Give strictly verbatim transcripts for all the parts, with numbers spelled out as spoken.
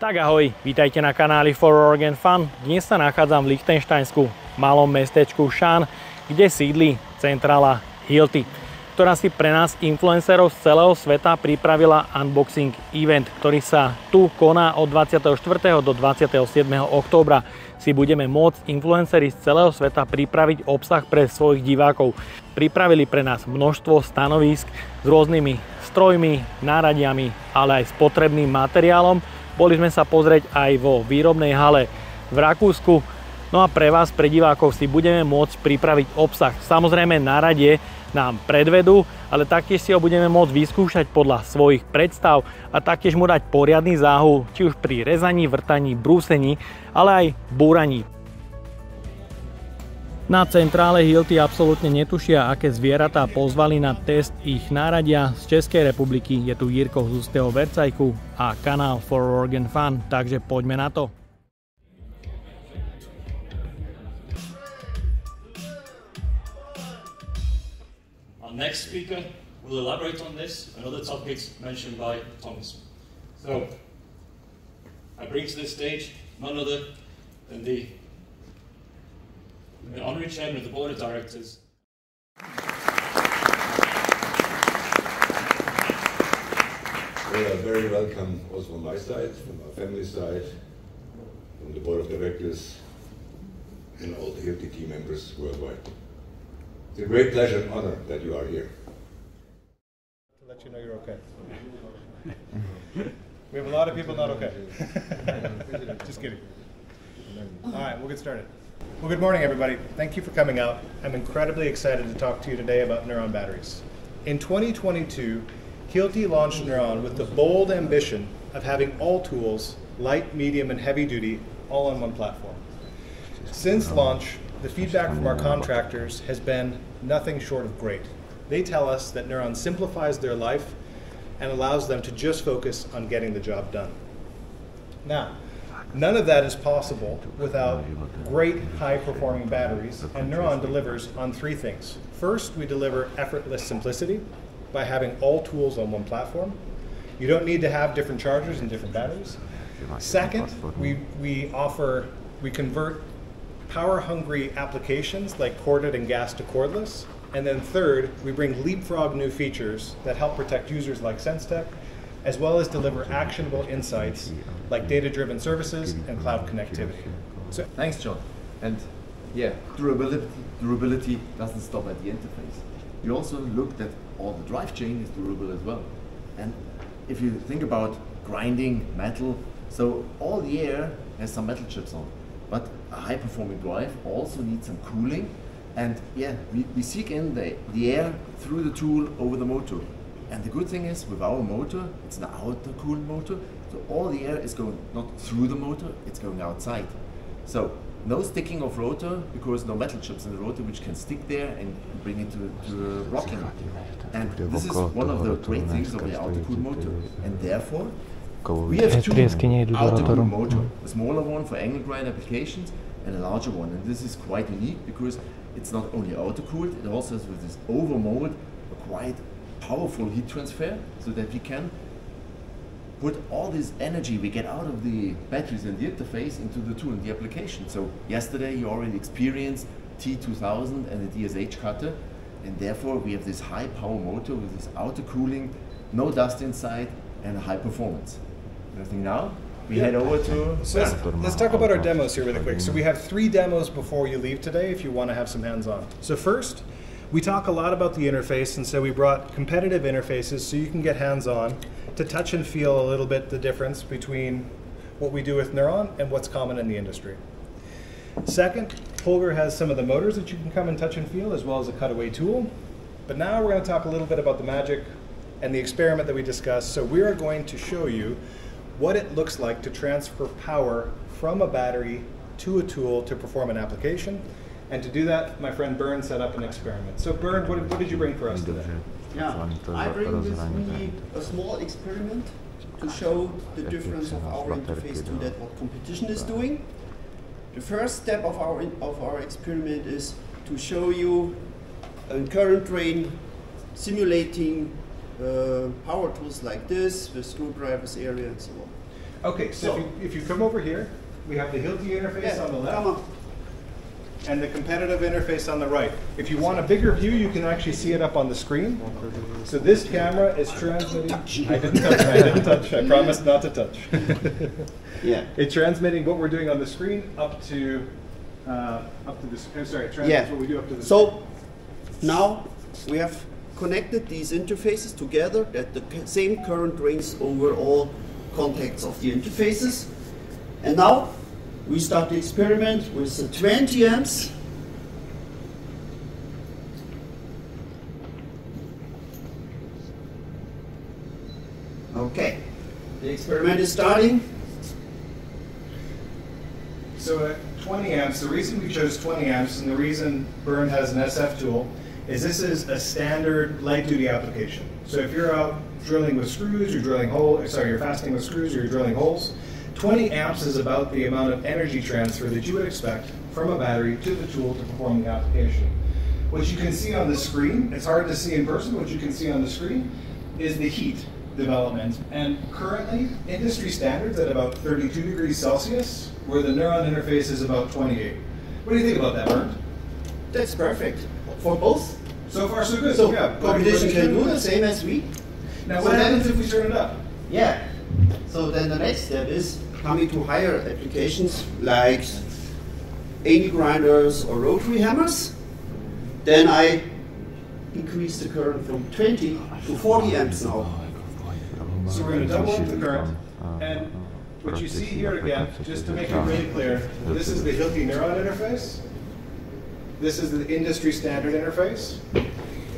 Tak ahoj, vítajte na kanáli For Oregon Fun. Dnes sa nachádzam v Lichtenštajnsku, malom mestečku Shan, kde sídli centrála Hilti, ktorá si pre nás influencerov z celého sveta pripravila unboxing event, ktorý sa tu koná od dvadsiateho štvrtého do dvadsiateho siedmeho októbra. Si budeme môcť influenceri z celého sveta pripraviť obsah pre svojich divákov. Pripravili pre nás množstvo stanovísk s rôznymi strojmi, náradiami, ale aj s potrebným materiálom. Boli sme sa pozrieť aj vo výrobnej hale v Rakúsku. No a pre vás, pre divákov, si budeme môcť pripraviť obsah. Samozrejme na rade nám predvedú, ale taktiež si ho budeme môcť vyskúšať podľa svojich predstav a taktiež mu dať poriadny záhu, či už pri rezaní, vrtaní, brúsení, ale aj búraní. Na centrále Hilti absolútne netušia, aké zvieratá pozvali na test ich náradia. Z Českej republiky je tu Jirko z Ústeho Vercajku a kanál For Oregon Fun, takže poďme na to. Our next speaker will elaborate on this and other topics mentioned by Thomas. So, I bring to this stage none other than the The Honorary Chairman of the Board of Directors. We are very welcome also from my side, from our family side, from the Board of Directors, and all the Hilti team members worldwide. It's a great pleasure and honor that you are here. To let you know you're okay. We have a lot of people not okay. Just kidding. All right, we'll get started. Well, good morning, everybody. Thank you for coming out. I'm incredibly excited to talk to you today about Nuron batteries. In twenty twenty-two, Hilti launched Nuron with the bold ambition of having all tools, light, medium, and heavy duty, all on one platform. Since launch, the feedback from our contractors has been nothing short of great. They tell us that Nuron simplifies their life and allows them to just focus on getting the job done. Now, none of that is possible without great high-performing batteries, and Nuron delivers on three things. First, we deliver effortless simplicity by having all tools on one platform. You don't need to have different chargers and different batteries. Second, we, we offer, we convert power-hungry applications like corded and gas to cordless. And then third, we bring leapfrog new features that help protect users like SenseTech, as well as deliver actionable insights like data-driven services and cloud connectivity. So, thanks, John. And yeah, durability, durability doesn't stop at the interface. You also looked at all the drive chain is durable as well. And if you think about grinding metal, so all the air has some metal chips on, but a high-performing drive also needs some cooling. And yeah, we, we seek in the, the air through the tool over the motor. And the good thing is, with our motor, it's an outer-cooled motor, so all the air is going not through the motor, it's going outside. So, no sticking of rotor, because no metal chips in the rotor which can stick there and bring it to, to rocking. And this is one of the great things of the outer-cooled motor. And therefore, we have two outer-cooled motor, a smaller one for angle grind applications and a larger one. And this is quite unique, because it's not only outer-cooled, it also has with this over-mold, a quite powerful heat transfer, so that we can put all this energy we get out of the batteries and the interface into the tool and the application. So yesterday you already experienced T two thousand and the D S H cutter, and therefore we have this high power motor with this outer cooling, no dust inside, and high performance. And I think now we yeah. head over to... So let's, let's talk about our demos here really quick. So we have three demos before you leave today if you want to have some hands-on. So first, we talk a lot about the interface, and so we brought competitive interfaces so you can get hands-on to touch and feel a little bit the difference between what we do with Nuron and what's common in the industry. Second, Holger has some of the motors that you can come and touch and feel, as well as a cutaway tool. But now we're going to talk a little bit about the magic and the experiment that we discussed. So we are going to show you what it looks like to transfer power from a battery to a tool to perform an application. And to do that, my friend Bernd set up an experiment. So Bernd, what, what did you bring for us today? Yeah, I bring with me a small experiment to show the difference of our interface to that what competition is doing. The first step of our, of our experiment is to show you a current drain simulating uh, power tools like this, with screwdrivers, area, and so on. Okay, so, so if, you, if you come over here, we have the Hilti interface yeah, on the left on. and the competitive interface on the right. If you want a bigger view, you can actually see it up on the screen. So this camera is transmitting. I didn't touch, I didn't touch, I promised not to touch. Yeah. It's transmitting what we're doing on the screen up to, uh, up to the screen. I'm sorry, it transmits yeah. what we do up to the So screen. Now we have connected these interfaces together that the same current drains over all contacts of the interfaces. And now we start the experiment with the twenty amps. Okay, the experiment is starting. So at twenty amps, the reason we chose twenty amps and the reason Bern has an S F tool is this is a standard light duty application. So if you're out drilling with screws, you're drilling holes, sorry, you're fastening with screws, or you're drilling holes, twenty amps is about the amount of energy transfer that you would expect from a battery to the tool to perform the application. What you can see on the screen, it's hard to see in person, what you can see on the screen is the heat development. And currently, industry standards at about thirty-two degrees Celsius, where the Nuron interface is about twenty-eight. What do you think about that, Bernd? That's perfect. For both? So far, so good. So yeah, competition can do the same as we. Now, what happens if we turn it up? Yeah. So then the next step is coming to higher applications like angle grinders or rotary hammers. Then I increase the current from twenty to forty amps now. So we're going to double up the current. And what you see here again, just to make it really clear, this is the Hilti Nuron interface. This is the industry standard interface.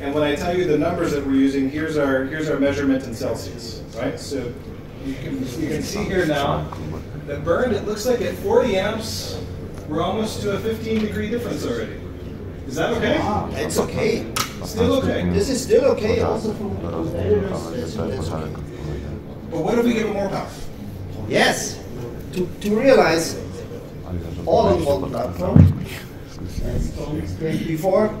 And when I tell you the numbers that we're using, here's our, here's our measurement in Celsius, right? So you can, you can see here now that burned, it looks like at forty amps, we're almost to a fifteen degree difference already. Is that okay? Wow, that's okay. Still okay. This is still okay. Also for those editors, that's okay. But what if we give it more power? Yes, to, to realize all in one platform, as Tom explained before,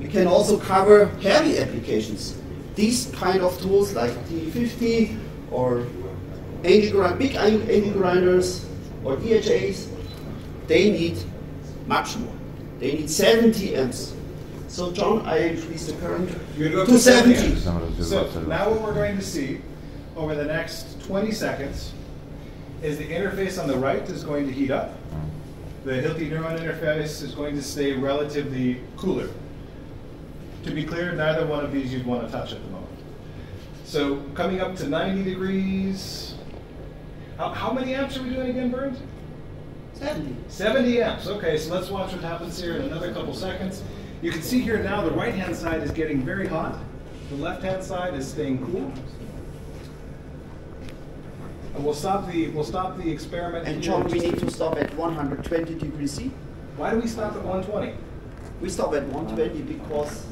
we can also cover heavy applications. These kind of tools like T fifty or Angle, big angle grinders or D S Hs, they need much more. They need seventy amps. So John, I increase the current to, to seventy. So now what we're going to see over the next twenty seconds is the interface on the right is going to heat up. The Hilti Nuron interface is going to stay relatively cooler. To be clear, neither one of these you'd want to touch at the moment. So coming up to ninety degrees, How, how many amps are we doing again, Bernd? seventy. seventy amps, okay, so let's watch what happens here in another couple seconds. You can see here now the right-hand side is getting very hot. The left-hand side is staying cool. And we'll stop the, we'll stop the experiment. And John, we need to stop at one hundred twenty degrees C. Why do we stop at one twenty? We stop at one twenty because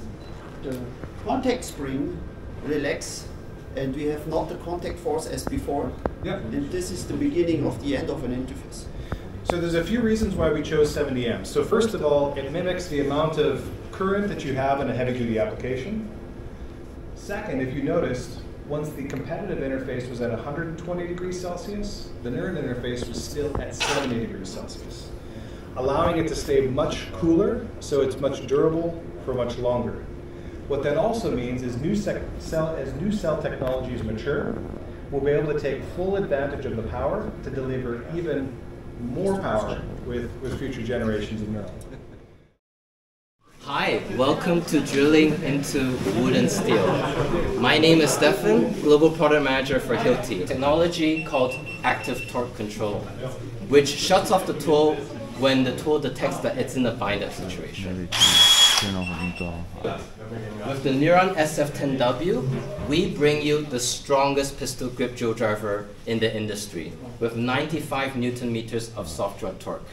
the contact spring relaxes and we have not the contact force as before. Yep. And this is the beginning of the end of an interface. So there's a few reasons why we chose seventy amps. So first of all, it mimics the amount of current that you have in a heavy duty application. Second, if you noticed, once the competitive interface was at one hundred twenty degrees Celsius, the Nuron interface was still at seventy degrees Celsius, allowing it to stay much cooler, so it's much durable for much longer. What that also means is new cell, as new cell technologies mature, we'll be able to take full advantage of the power to deliver even more power with, with future generations of Nuron. Hi, welcome to Drilling into Wood and Steel. My name is Stefan, Global Product Manager for Hilti. Technology called Active Torque Control, which shuts off the tool when the tool detects that it's in a bind-up situation. With the Nuron S F ten W, we bring you the strongest pistol grip drill driver in the industry with ninety-five newton meters of soft joint torque.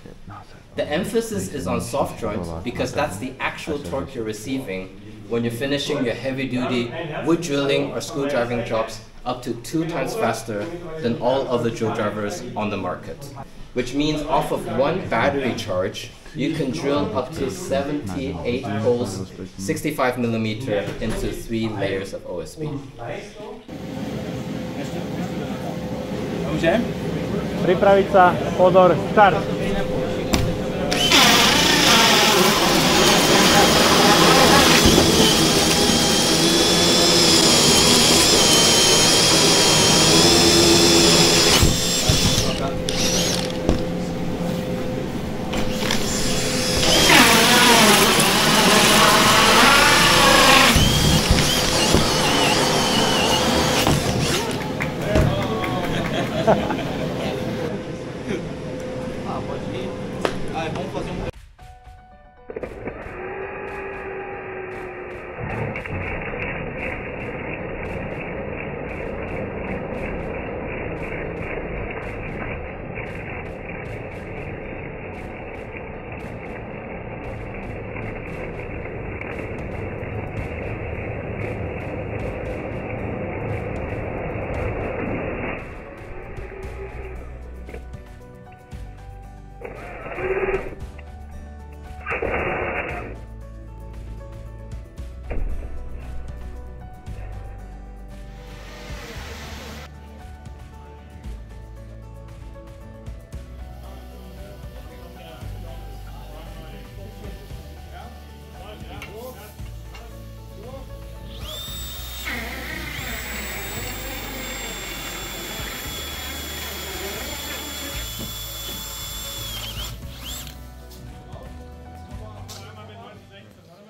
The emphasis is on soft joints because that's the actual torque you're receiving when you're finishing your heavy-duty wood drilling or screw driving jobs up to two times faster than all other drill drivers on the market. Which means off of one battery charge, you can drill up to seventy-eight holes, sixty-five millimeter, into three layers of O S B. pripraviť sa, pozor, štart.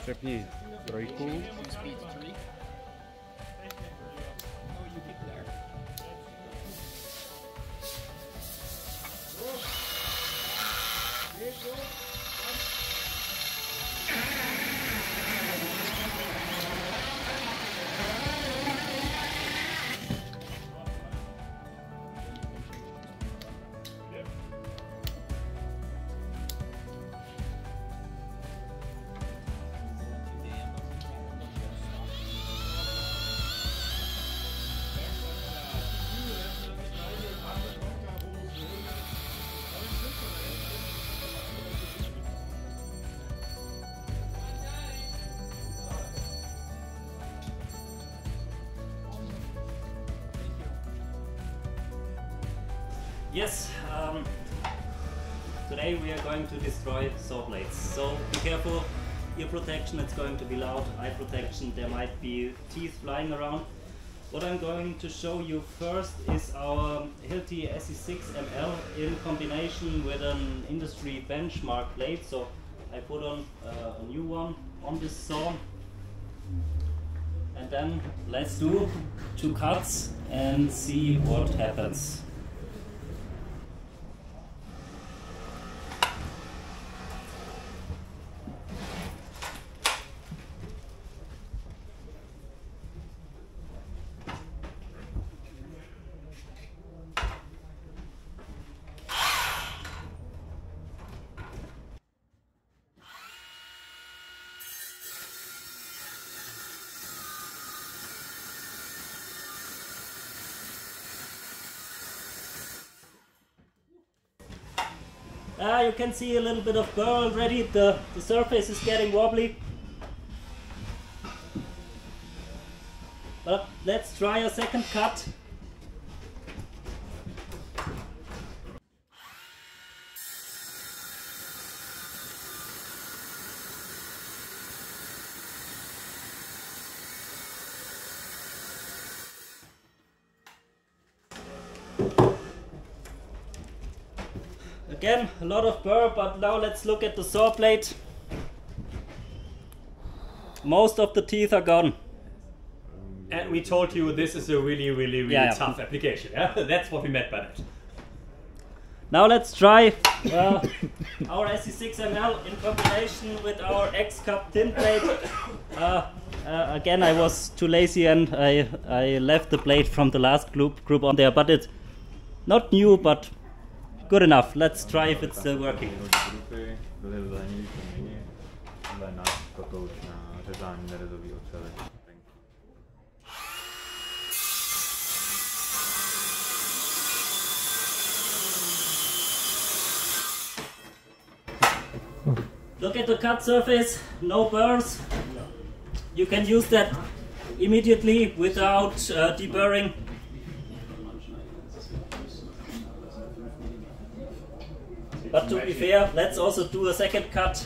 Přepni trojku. Yes, um, today we are going to destroy saw blades, so be careful, ear protection, it's going to be loud, eye protection, there might be teeth flying around. What I'm going to show you first is our Hilti S C six M L in combination with an industry benchmark blade, so I put on uh, a new one on this saw. And then let's do two cuts and see what happens. Ah, you can see a little bit of burr already, the, the surface is getting wobbly. But let's try a second cut. Again, a lot of burr, but now let's look at the saw blade. Most of the teeth are gone. And we told you this is a really, really, really yeah, tough yeah. application. Yeah? That's what we meant by that. Now let's try uh, our S C six M L in combination with our X-Cup tin plate. Uh, uh, again, I was too lazy and I, I left the plate from the last group, group on there, but it's not new, but good enough. Let's try if it's still working. Look at the cut surface, no burrs. You can use that immediately without uh, deburring. But to be fair, let's also do a second cut.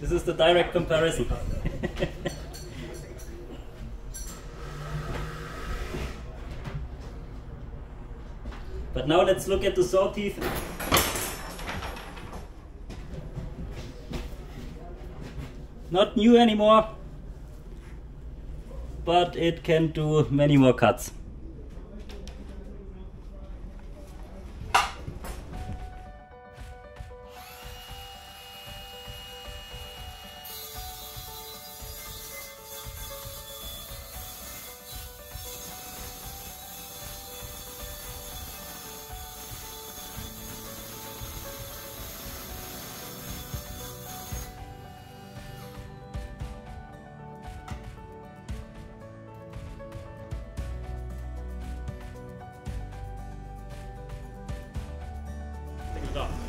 This is the direct comparison. But now let's look at the saw teeth. Not new anymore, but it can do many more cuts.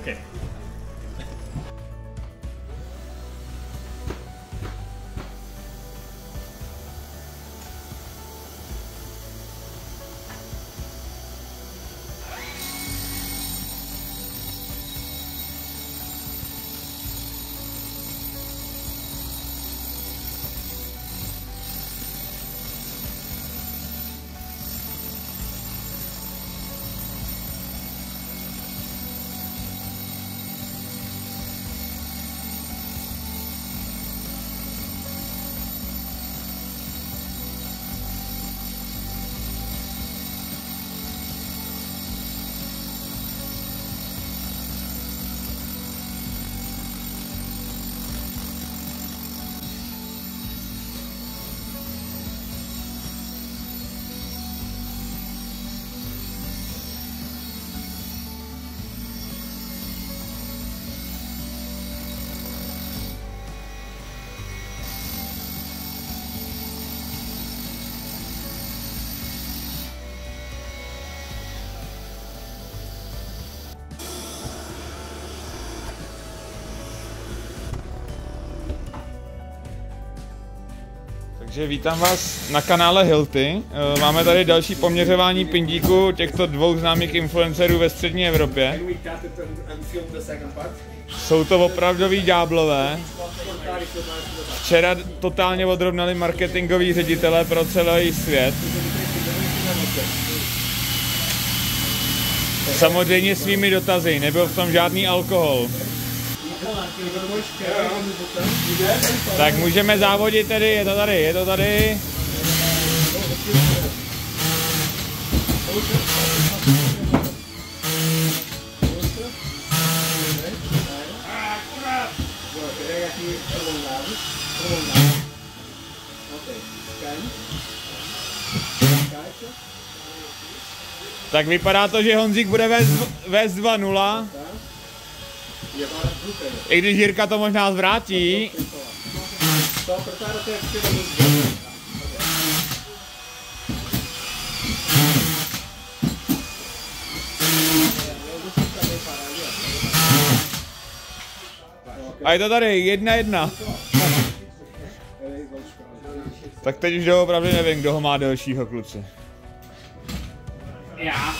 Okay. Takže vítám vás na kanále Hilti. Máme tady další poměřování pindíku těchto dvou známých influencerů ve střední Evropě. Jsou to opravdoví ďáblové. Včera totálně odrovnali marketingoví ředitelé pro celý svět. Samozřejmě svými dotazy, nebyl v tom žádný alkohol. Tak můžeme závodit tedy, je to tady, je to tady. Tak vypadá to, že Honzík bude vést dva nula. I když Jirka to možná zvrátí. A je to tady, jedna jedna. Tak teď už doopravdy nevím, kdo ho má delšího, kluci. Já.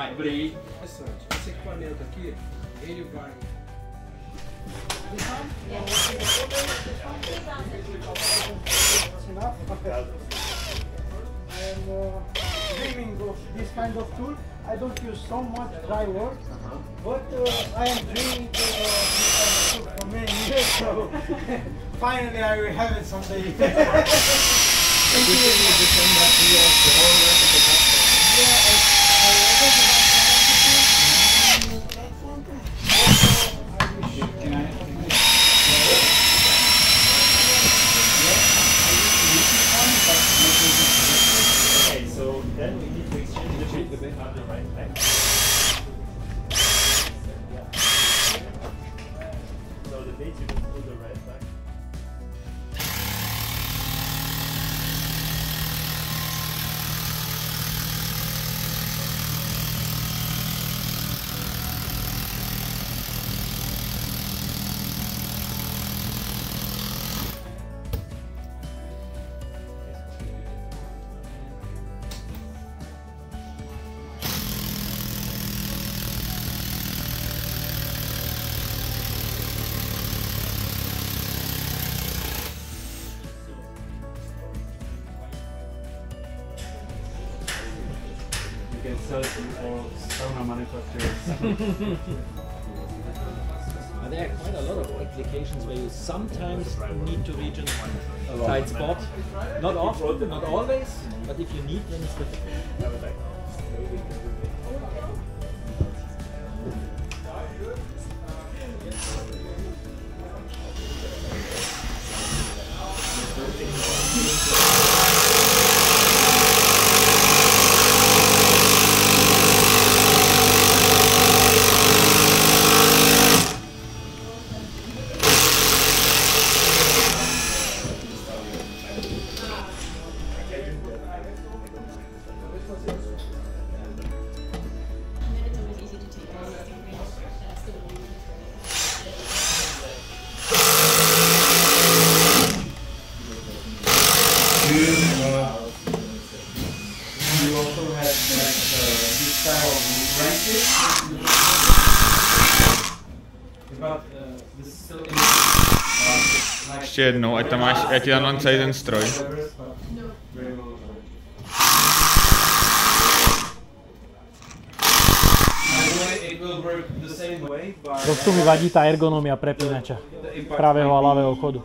Abri. Esse panel daqui, ele vai. I'm dreaming of this kind of tool. I don't use so much dry work, but uh, I am dreaming of this kind of tool for many years. So finally, I will have it someday. Thank you. So the data will do the right back. research for sauna manufacturers. There are quite a lot of applications where you sometimes need to reach a tight spot. Not often, not always, but if you need, then it's different. Ještě jednou, ať tam máš, já ti tam mám celý ten stroj. Trošku mi vadí tá ergonomia prepínača pravého a ľavého chodu.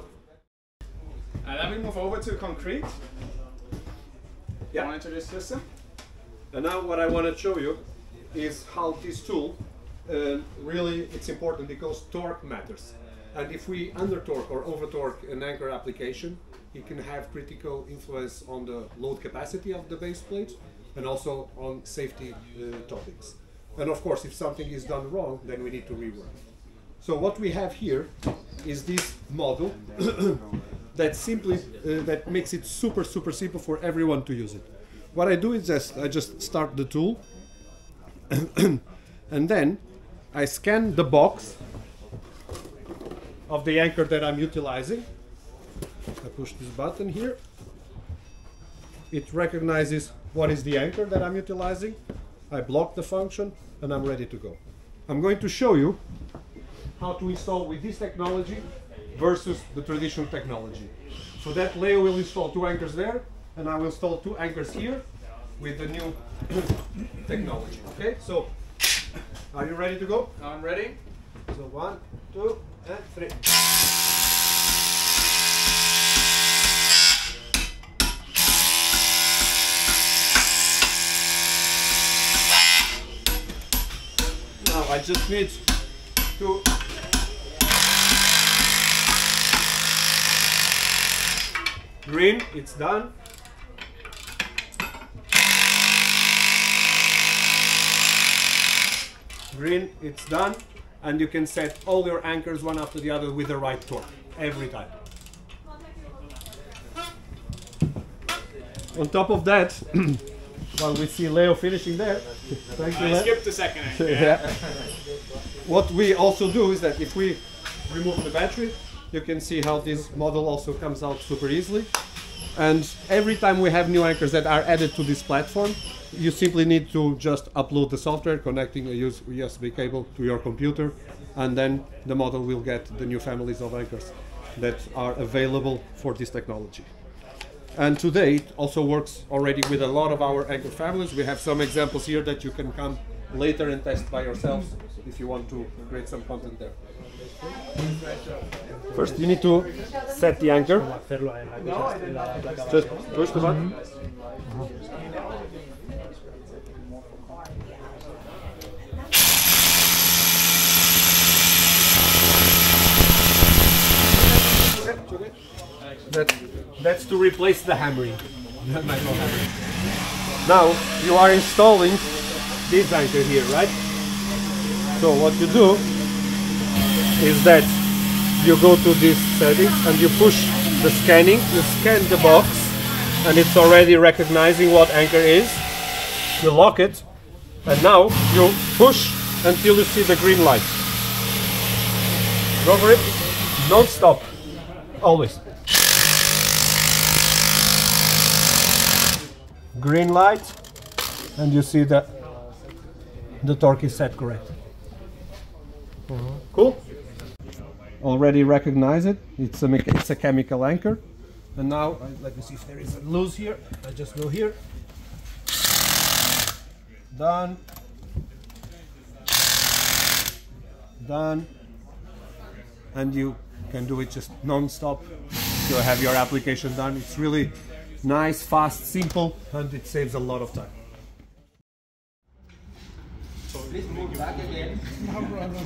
And then we move over to concrete. Yeah. Monitor this system. And now what I want to show you is how this tool uh, really it's important because torque matters. And if we under torque or over torque an anchor application, it can have critical influence on the load capacity of the base plate and also on safety uh, topics. And of course, if something is done wrong, then we need to rework. So what we have here is this model that simply uh, that makes it super super simple for everyone to use it. What I do is just I just start the tool, and then I scan the box of the anchor that I'm utilizing. I push this button here. It recognizes what is the anchor that I'm utilizing. I block the function and I'm ready to go. I'm going to show you how to install with this technology versus the traditional technology. So that Leo will install two anchors there and I will install two anchors here with the new technology. Okay, so are you ready to go? I'm ready. So one, two, and three. Now I just need to green, it's done. Green, it's done. And you can set all your anchors one after the other with the right torque, every time. On top of that, while we see Leo finishing there, thank you, I skipped a second anchor. Yeah. What we also do is that if we remove the battery, you can see how this model also comes out super easily. And every time we have new anchors that are added to this platform, you simply need to just upload the software, connecting a U S B cable to your computer, and then the model will get the new families of anchors that are available for this technology. And today it also works already with a lot of our anchor families. We have some examples here that you can come later and test by yourselves if you want to create some content there. First you need to set the anchor. Just push the button. That, that's to replace the hammering. Now you are installing this anchor here, right? So what you do is that you go to this settings and you push the scanning, you scan the box and it's already recognizing what anchor is. You lock it and now you push until you see the green light. Go for it, don't stop, always. Green light and you see that the torque is set correct. Cool. Already recognize it. It's a it's a chemical anchor. And now let me see if there is a loose here. I just go here. done, done, and you can do it just non-stop. You have your application done. It's really nice, fast, simple, and it saves a lot of time. Please move back again. No problem.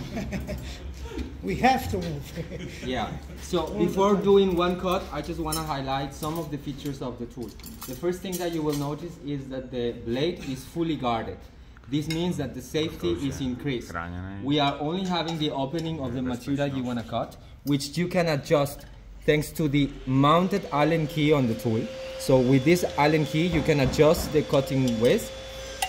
We have to move. Yeah. So before doing one cut, I just want to highlight some of the features of the tool. The first thing that you will notice is that the blade is fully guarded. This means that the safety is increased. We are only having the opening of the material you want to cut, which you can adjust thanks to the mounted Allen key on the tool. So with this Allen key, you can adjust the cutting width.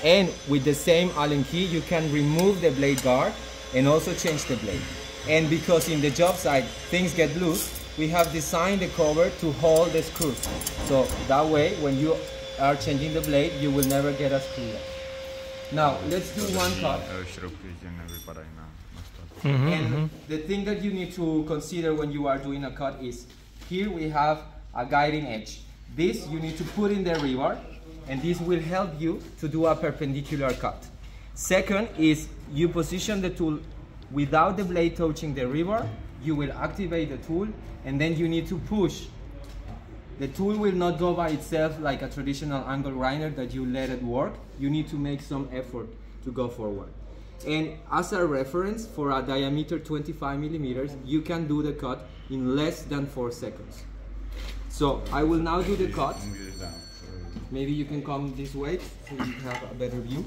And with the same Allen key, you can remove the blade guard and also change the blade. And because in the job site, things get loose, we have designed the cover to hold the screws. So that way, when you are changing the blade, you will never get a screw loose. Now, let's do one cut. Mm-hmm, and mm-hmm. the thing that you need to consider when you are doing a cut is, here we have a guiding edge. This you need to put in the rebar, and this will help you to do a perpendicular cut. Second is, you position the tool without the blade touching the rebar, you will activate the tool, and then you need to push. The tool will not go by itself like a traditional angle grinder that you let it work. You need to make some effort to go forward. And as a reference, for a diameter twenty-five millimeters, you can do the cut in less than four seconds. So I will now do the cut. Maybe you can come this way so you have a better view.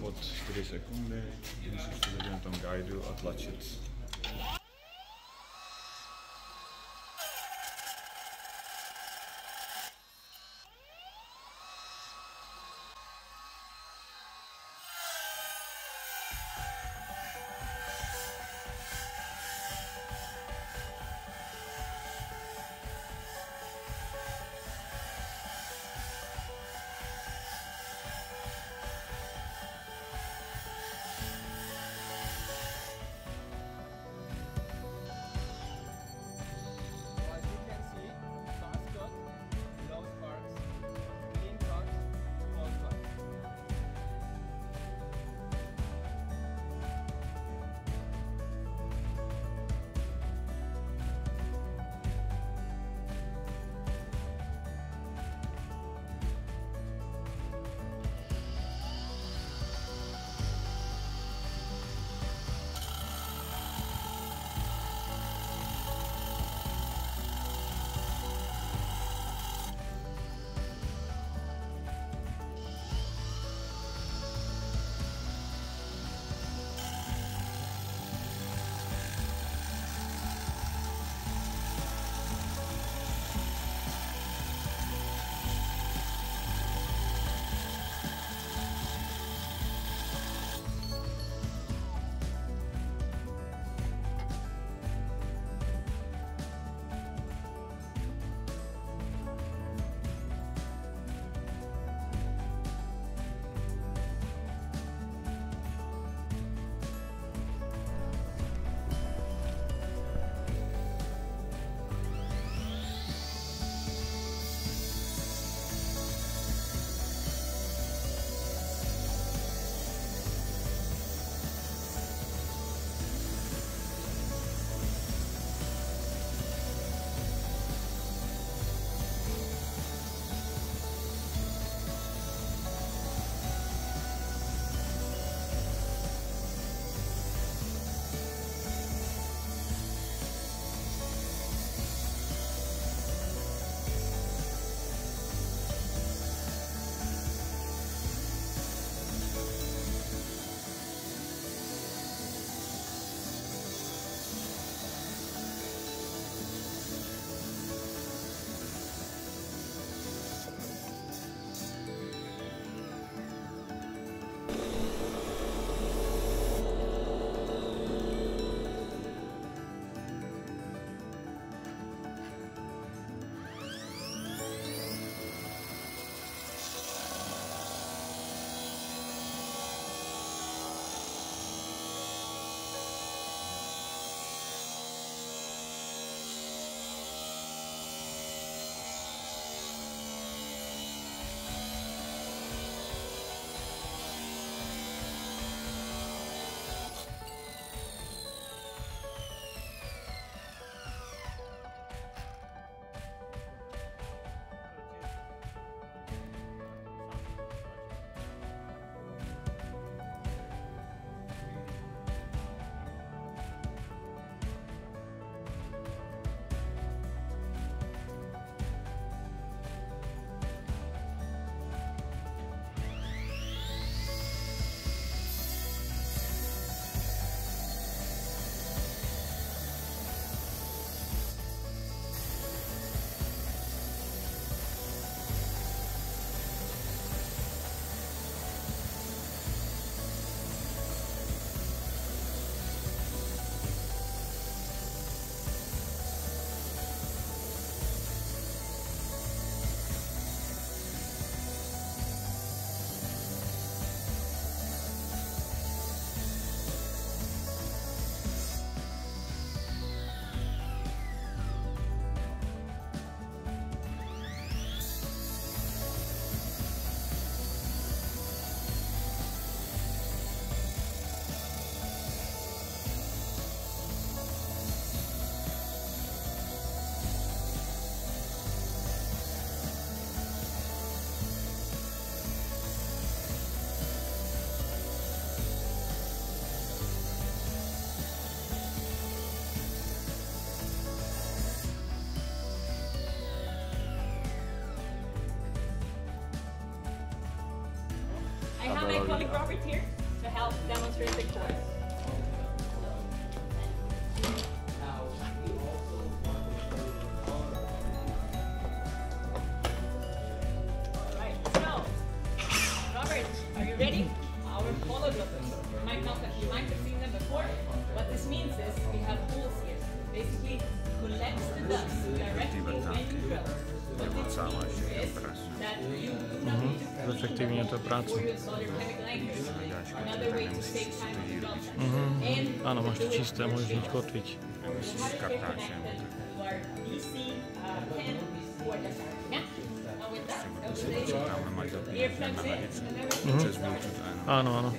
Tony Roberts here to help demonstrate the course. Alright, so, Robert, are you ready? Our follow droppers. You might not have, you might have seen them before. What this means is we have holes here. Basically, collects the dust directly when you drill. What this means is that you do not need to Efektywnie to pracę. Mhm. Ano, masz to czyste, możesz nic kotwić. W kartacie. Mhm. Ano, ano.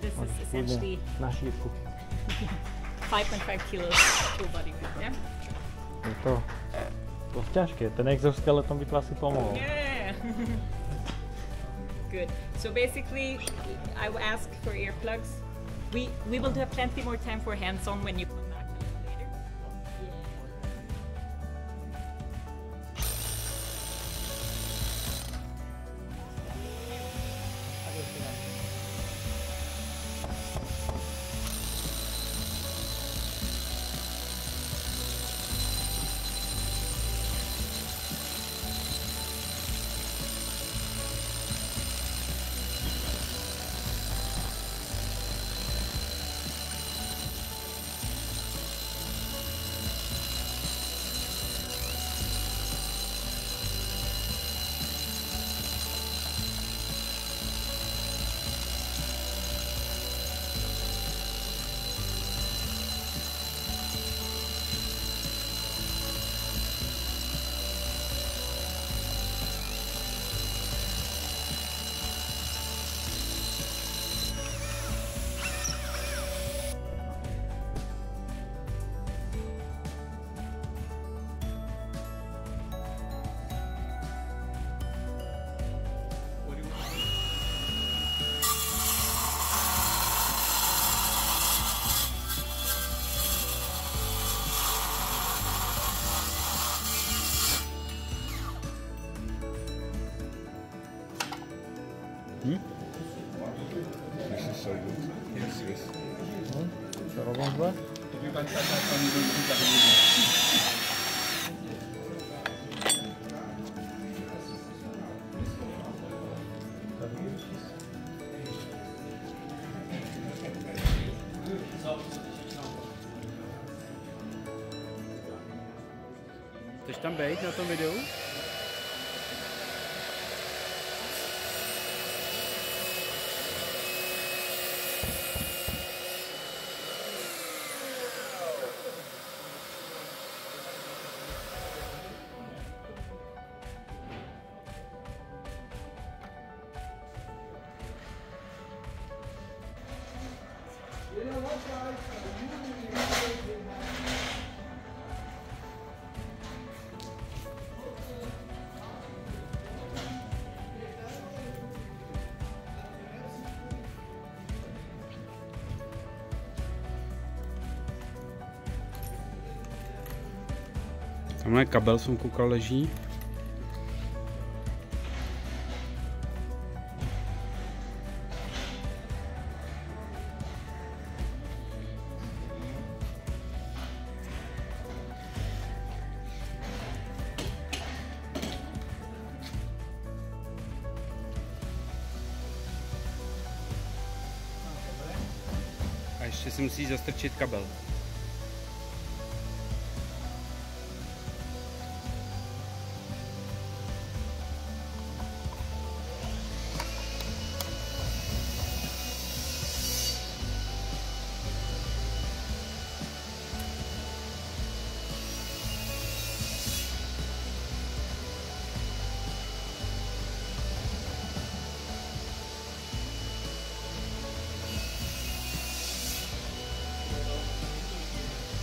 This is essentially five point five kilos full body weight, yeah? No to, to ciężkie, ten exoskeleton by klasy pomogł. Yeah! Good. So basically, I will ask for earplugs. We, we will have plenty more time for hands-on when you come back later. Hmm? This is so good. Yes, yes. Co robią dwa? Ktoś tam bejdzie na tym wideo? Tamhle kabel jsem koukal leží. A ještě si musí zastrčit kabel.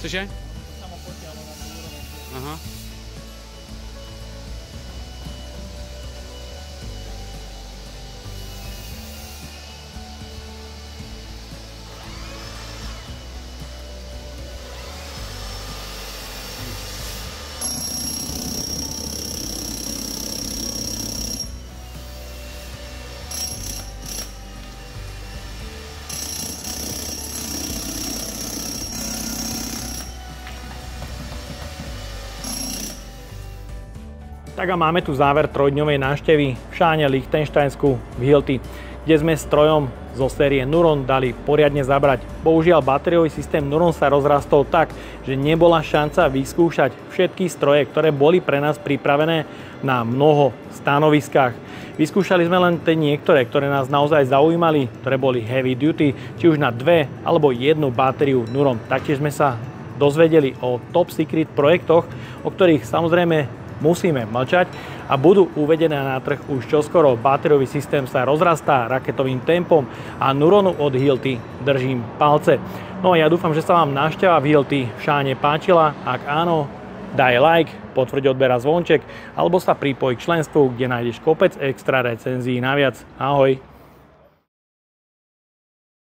Cože? Aha. Tak a máme tu záver trojdňovej návštevy v Šáne Lichtenštajnsku v Hilti, kde sme strojom zo série Nuron dali poriadne zabrať. Bohužiaľ batériový systém Nuron sa rozrastol tak, že nebola šanca vyskúšať všetky stroje, ktoré boli pre nás pripravené na mnoho stanoviskách. Vyskúšali sme len tie niektoré, ktoré nás naozaj zaujímali, ktoré boli heavy duty, či už na dve alebo jednu batériu Nuron. Taktiež sme sa dozvedeli o top secret projektoch, o ktorých samozrejme musíme mlčať a budú uvedené na trh už čoskoro. Batériový systém sa rozrastá raketovým tempom a Nuronu od Hilti držím palce. No a ja dúfam, že sa vám návšteva v Hilti v Šáne páčila. Ak áno, daj like, potvrď odber a zvonček alebo sa pripoj k členstvu, kde nájdeš kopec extra recenzií naviac. Ahoj!